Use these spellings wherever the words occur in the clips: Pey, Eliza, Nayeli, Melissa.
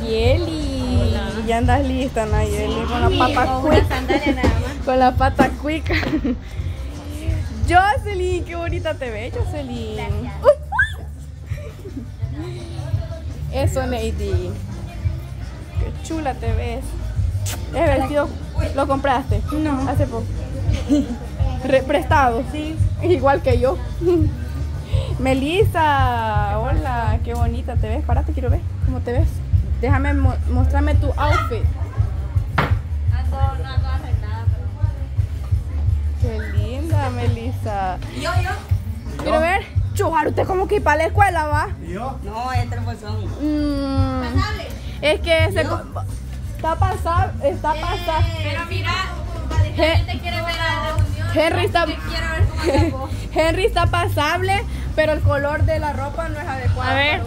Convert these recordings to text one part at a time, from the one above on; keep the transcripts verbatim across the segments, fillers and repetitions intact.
Nayeli. Hola. Ya andas lista, Nayeli, sí, con la pata cuica. Con la pata cuica. Jocelyn, qué bonita te ves, Jocelyn. Eso, Nayeli. Qué chula te ves. ¿Ese vestido lo compraste? No. Hace poco. Prestado. Sí. Igual que yo. Melissa, hola, qué bonita te ves. Parate, quiero ver cómo te ves. Déjame mo mostrarme tu outfit. Ando, no ando arreglada, pero... Qué linda, Melissa. Yo, yo. Quiero ver. Chujar, usted como que para la escuela va. Yo. No, es tremozón. Mm, pasable. Es que se está pasable, está pasable. Eh, pero mira, Henry te quiere ver a la reunión. Henry está. Ver cómo Henry está pasable. Pero el color de la ropa no es adecuado. A ver.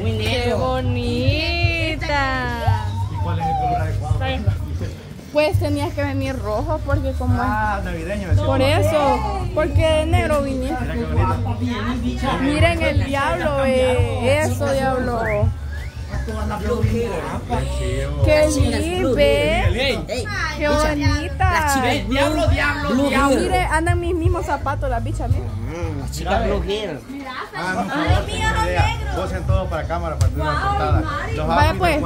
Muy negro. Qué bonita. ¿Y cuál es el color adecuado? Pues tenías que venir rojo porque como ah, es navideño. Por eso, porque negro viniste. Miren el diablo, eh. Eso, diablo. Qué libre, qué bonita. Diablo, diablo, diablo. Mire, andan mis mismos zapatos las bichas, mira. Las chicas blogueras. Mira, los míos son negros. Posen todo para cámara, para tener una portada. Vaya pues,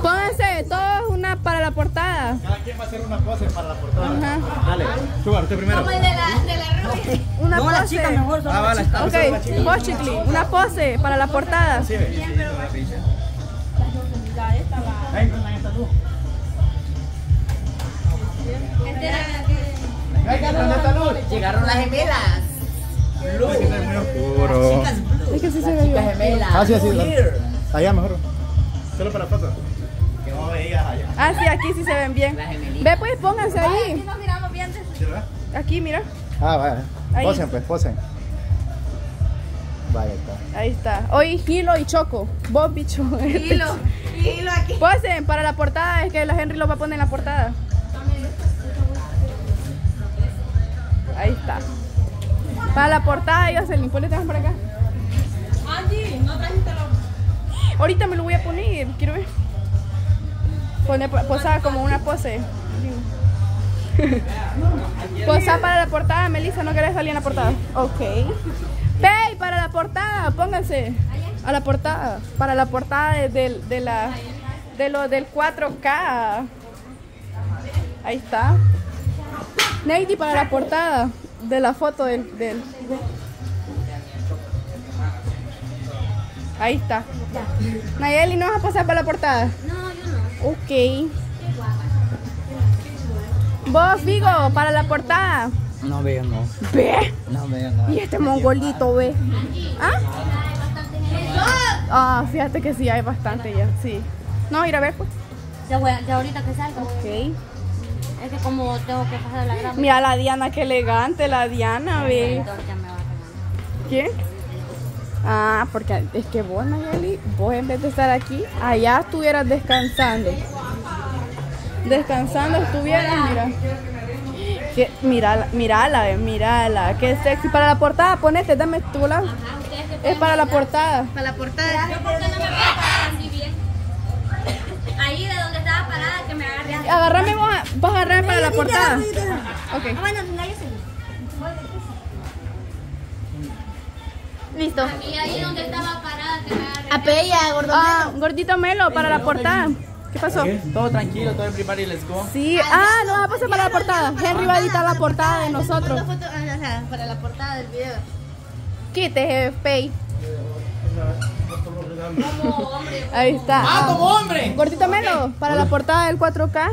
pónganse todos una para la portada. Cada quien va a hacer una pose para la portada. Dale, chugar, usted primero. Como el de la rubia. Una pose. No, las chicas mejor son las chicas. Ok, vos, Chicli, una pose para la portada. Sí, pero la bicha. Llegaron las gemelas. Blue. Es que sí se ve bien. Las gemelas. Ah, sí, así. Allá mejor. Solo para fotos. Que no veías allá. Ah, sí, aquí sí se ven bien. Ve pues, pónganse ahí. Aquí nos miramos bien. Aquí, mira. Ah, vale. Posen pues, posen. Vale, está. Ahí está. Hoy Hilo y Choco. Vos, bicho. Hilo. Hilo aquí. Posen para la portada. Es que la Henry lo va a poner en la portada. Ahí está. Para la portada, Jocelyn, ponle por acá. Angie, no trajiste los. Ahorita me lo voy a poner. Quiero ver. Poner, posar como una pose. Posar para la portada, Melissa. ¿No querés salir en la portada? Ok. Pey, para la portada, pónganse. A la portada. Para la portada de, de, de la, de lo, del cuatro K. Ahí está. Nayeli para la portada de la foto del, del... Ahí está. Nayeli, ¿no vas a pasar para la portada? No, yo no. Ok. ¿Vos, Vigo, para la portada? No veo, no. ¿Ve? No veo, no. Y este mongolito, ¿ve? ¿Ah? Ah, fíjate que sí, hay bastante ya, sí. No, ir a ver, pues. Ya, ya ahorita que salgo. Ok. Es que como tengo que pasar la gran... Mira la Diana, qué elegante la Diana, ve. ¿Quién? Ah, porque es que vos, Nayeli, vos en vez de estar aquí, allá estuvieras descansando. Descansando estuvieras, mira. Que, mirala, mirala, ve, mirala. Qué sexy. Para la portada, ponete, dame tu lado. Es para la portada. Para la portada. Yo porque no me voy a parar así bien. Ahí de donde estaba parada que me agarré. Agarrame vos, vas a agarrar para la portada. Okay. Listo. Y ahí donde estaba parada que me agarré. A Pella, gordito. Ah, gordito Melo para la portada. ¿Qué pasó? Todo tranquilo, todo en primaria y let's go. Sí. Ah, no, va a pasar para la portada. Henry va a editar la portada de nosotros. Para la portada del video. Quítese, Pey. Ahí está. Ah, como hombre. Gordito Melo, para la portada del cuatro K.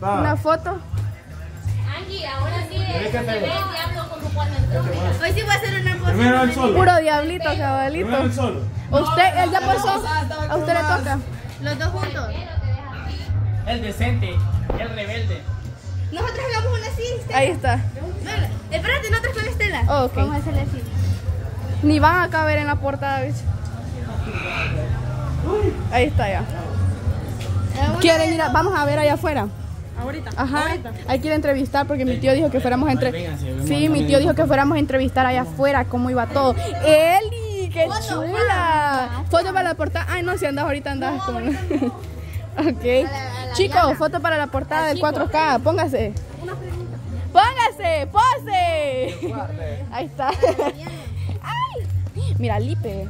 Una foto. Angie, ahora sí es el diablo como cuando entró. Hoy sí voy a hacer una foto. Puro diablito, cabalito. Usted, él ya pasó. A usted le toca. Los dos juntos. El decente, el rebelde. Nosotros hagamos una así, Estela. Ahí está. Espérate, nosotros con Estela. Vamos a hacerle así. Ni van a caber en la portada, bicho. Ahí está ya. ¿Quieren ir a, vamos a ver allá afuera? Ahorita. Ajá. Ahorita. Hay que ir a entrevistar porque mi tío dijo que fuéramos a entrevistar. Sí, mi tío dijo que fuéramos a entrevistar allá afuera cómo iba todo. Eli, qué chula. Foto para la portada. Ay, no, si andas ahorita andas con... Ok. Chicos, foto para la portada del cuatro K. Póngase. Póngase, pose. Ahí está. Ay, mira, Lipe.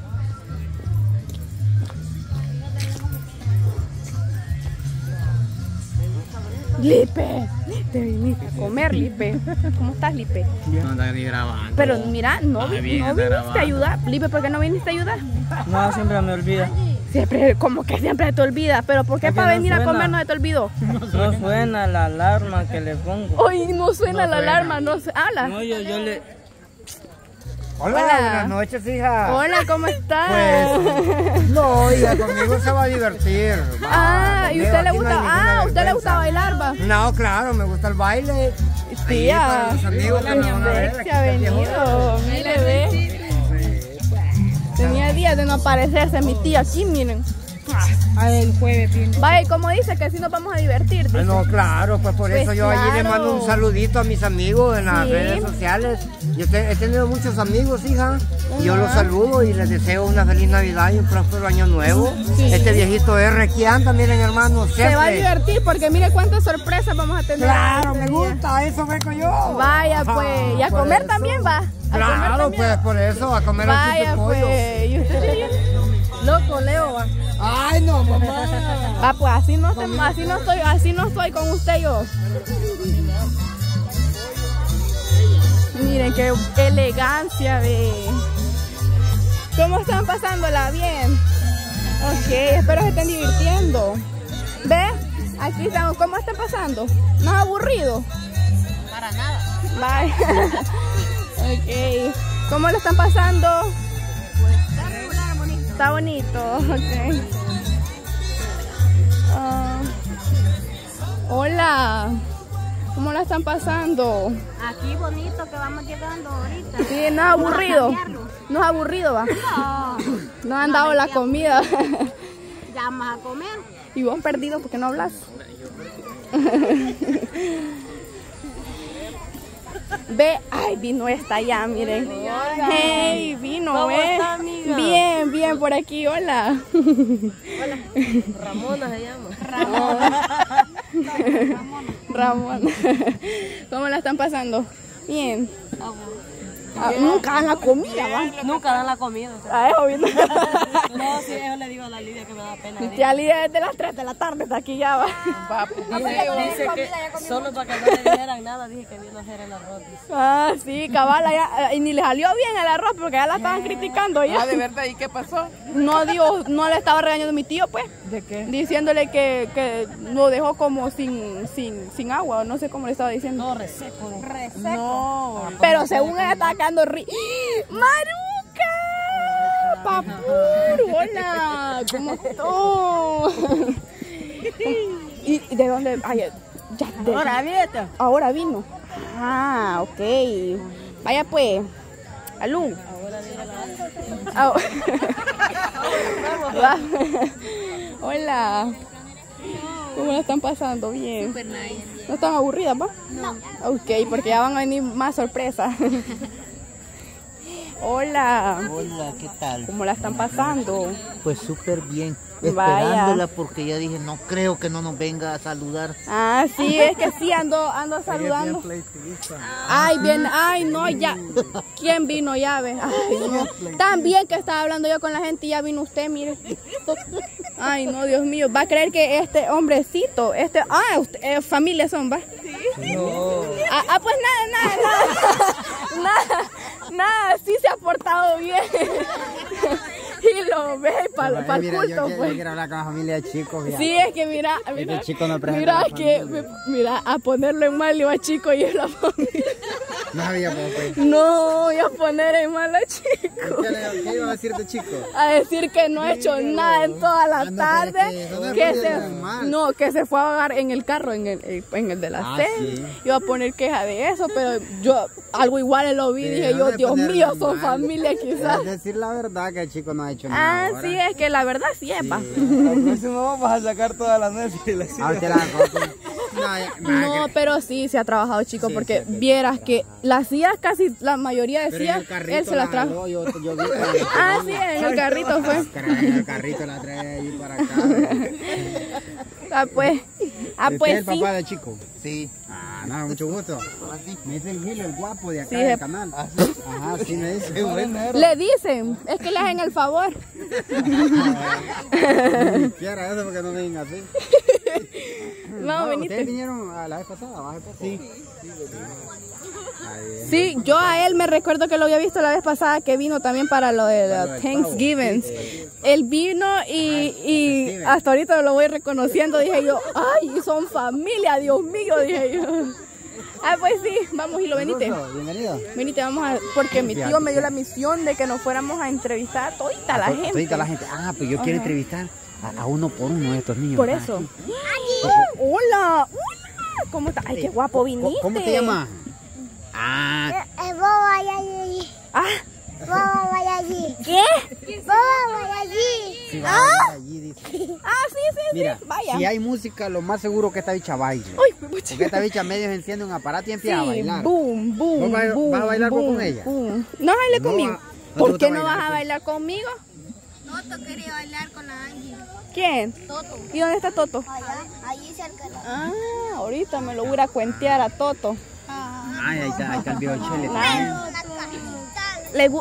Lipe, te viniste a comer, Lipe. ¿Cómo estás, Lipe? No estás ni grabando. Pero mira, no, vi, bien, no viniste grabando. A ayudar. Lipe, ¿por qué no viniste a ayudar? No, siempre me olvida. Siempre, como que siempre te olvida. ¿Pero por qué es para venir no a comer no se te olvidó? No suena. No suena la alarma que le pongo. Hoy no suena no la suena. alarma, no se habla. No, yo, yo le... Hola, Hola, buenas noches, hija. Hola, ¿cómo estás? Pues, no, hija, conmigo se va a divertir. Va, ah, conmigo. ¿Y usted le gusta? No ah, ¿usted le gusta bailar, va? No, claro, me gusta el baile. Tía, sí, amigos que nos van a ver. Se ha venido, mire, ve. Tenía días de no aparecerse mi tía aquí, miren. Ah, el jueves vino. Vaya, como dice que así nos vamos a divertir. Ah, no, claro, pues por pues eso yo claro. allí le mando un saludito a mis amigos en las sí. redes sociales. Yo te, he tenido muchos amigos, hija. Uh-huh. Yo los saludo y les deseo una feliz Navidad y un próspero año nuevo. Sí. Este viejito R que anda, miren, hermano. Se va a divertir porque mire cuántas sorpresas vamos a tener. Claro, me gusta, eso vengo yo. Vaya, pues, ah, y a comer eso. también va. A claro, comer pues por eso, a comer Vaya, los pollos. Pues. ¿Y usted? Loco, Leo. Va. Ay, no, mamá. Va, pues así no, te, así no estoy, así no estoy con usted yo. Miren qué elegancia, ve. ¿Cómo están pasándola? Bien. Ok, espero que estén divirtiendo. ¿Ve? Aquí estamos. ¿Cómo está pasando? ¿No es aburrido? Para nada. Bye. Ok. ¿Cómo lo están pasando? Está bonito, ok. Uh, hola, ¿cómo la están pasando? Aquí bonito que vamos llegando ahorita. Sí, no es aburrido. No es aburrido, va. No. No han no, dado la comida. Ya vamos a comer. Y vos perdido porque no hablas. Ve, ay, vino esta ya, miren. Hola. Hey, vino, ¿Cómo eh. está, amiga? Bien, bien, por aquí, hola. Hola. Ramona se llama. Ramona. Ramona. Ramona. ¿Cómo la están pasando? Bien. Ah, nunca dan la comida, va. Nunca dan la comida. Ah, eso vino. No, sí, eso le digo a la Lidia que me da pena. Mi tía Lidia desde las tres de la tarde está aquí ya, va. Ah, va dice, dice que comida, solo para que no le dijeran nada, dije que vino a hacer el arroz. Dice. Ah, sí, cabal, ya, y ni le salió bien el arroz porque ya la estaban criticando ya. Ah, de verdad, ¿y qué pasó? No, digo, no le estaba regañando a mi tío, pues. ¿De qué? Diciéndole que, que lo dejó como sin, sin, sin agua, no sé cómo le estaba diciendo. No, reseco. Reseco. No. Pero según ella estaba quedando ri... ¡Maruca! ¡Papur! ¡Hola! ¿Cómo estás? ¿Y de dónde? Ay, ya de... Ahora vino. Ahora vino. Ah, ok. Vaya pues. Alú. Ahora Hola. ¿Cómo la están pasando? Bien. Super nice. ¿No están aburridas, pa? No. Ok, porque ya van a venir más sorpresas. Hola. Hola, ¿qué tal? ¿Cómo la están pasando? Pues súper bien. Vaya. Esperándola porque ya dije, no creo que no nos venga a saludar. Ah, sí, es que sí, ando, ando saludando. Ay, bien, ay, no, ya. ¿Quién vino ya, ve? Ay, no. Tan bien que estaba hablando yo con la gente y ya vino usted, mire. Ay, no, Dios mío. Va a creer que este hombrecito, este... Ah, usted, eh, familia son, ¿va? Sí. No. Ah, ah, pues nada, nada, nada. Nada, nada, sí se ha portado bien. Y lo ve para, para el culto, yo, pues. Yo quiero hablar con la familia de chicos. Ya. Sí, es que mira, mira, este chico no mira, a que, mira, a ponerlo en mal iba chico y es la familia. No había pues. No, iba a poner en mal a chico. ¿Qué, ¿Qué iba a decir de chico? A decir que no ha hecho no. nada en toda la ah, no, tarde. Es que, que se, no, que se fue a ahogar en el carro, en el, en el de la ah, sed. Sí. Iba a poner queja de eso, pero yo algo igual lo vi y sí, dije yo, Dios mío, son mal. familia quizás. Es decir la verdad que el chico no ha hecho nada. Ah, ahora. sí, es que la verdad sí es, sí. pa. Al próximo vamos a sacar toda la noche y la No, no, no, pero sí se ha trabajado, chicos, sí, porque sí, vieras sí, que las sillas, casi la mayoría de sillas, él se las trajo. Yo, yo vi ah, sí, en el carrito fue. En el carrito la trae ahí para acá. Ah, pues. Ah, pues ¿Este es el sí. papá de Chico? Sí. Ah, nada, no, mucho gusto. Me dice el Gil, el guapo de acá sí, del canal. Ah, sí. Ajá, sí me dice. Bueno. Le dicen, es que le hacen el favor. Ni siquiera eso porque no vienen así. No, no, ¿ustedes vinieron a la vez pasada? ¿La vez pasada? Sí. Sí, sí, yo a él me recuerdo que lo había visto la vez pasada que vino también para lo de los Thanksgiving. Él vino y, y hasta ahorita lo voy reconociendo. Dije yo, ay, son familia, Dios mío, dije yo. Ah, pues sí, vamos y lo venite. Bienvenido. Venite, vamos a... Porque mi tío me dio la misión de que nos fuéramos a entrevistar a todita la gente. Todita la gente. Ah, pues yo quiero entrevistar a uno por uno de estos niños. Por eso. Hola, hola. ¿Cómo estás? Ay, qué guapo viniste. ¿Cómo te llamas? Ah. Eh, eh, boba y allí. Ah. Boba y allí. ¿Qué? Boba y allí. Sí, ah. Allí dice. Ah, sí, sí, mira, sí. Vaya. Si hay música, lo más seguro que esta bicha baile. Ay, porque esta bicha medio enciende un aparato y empieza sí, a bailar. Boom, boom, ¿Vas boom, ¿Vas a bailar boom, con ella? Boom. No baile no conmigo. Va, ¿Por qué no bailar, vas a bailar pues? conmigo? Toto quería bailar con la Angie. ¿Quién? Toto. ¿Y dónde está Toto? Allá, allí cerca. De la... Ah, ahorita me lo voy a cuentear a Toto. Ay, ahí está, ahí está el violonchelo. Claro.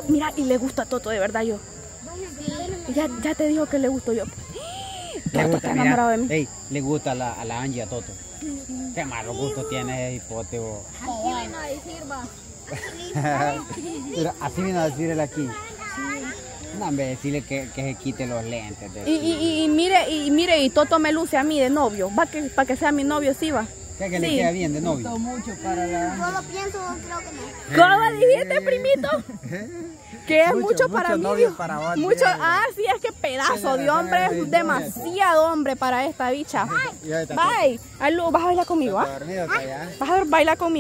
Mira, y le gusta a Toto, de verdad, yo. Sí. Ya, ya te dijo que le gusto yo. Toto gusta, está enamorado mira, de mí. Ey, le gusta a la, a la Angie, a Toto. Qué malo gusto tiene ese hipote, vos. Así vino a decir, va. Así vino a decir él aquí. No, hombre, decirle que, que se quite los lentes. De y, y, y mire, y mire, y Toto me luce a mí de novio. Va que, para que sea mi novio, sí va. Que sí. le queda bien de novio. Mucho para la... No lo pienso, creo que no. ¿Cómo dijiste, primito? Que es mucho, mucho para mucho mí. Para mucho, ah, sí, es que pedazo de hombre, es demasiado hombre para esta bicha. Bye. Bye. Bye. Vas a bailar conmigo, ¿ah? ¿eh? Vas a bailar conmigo.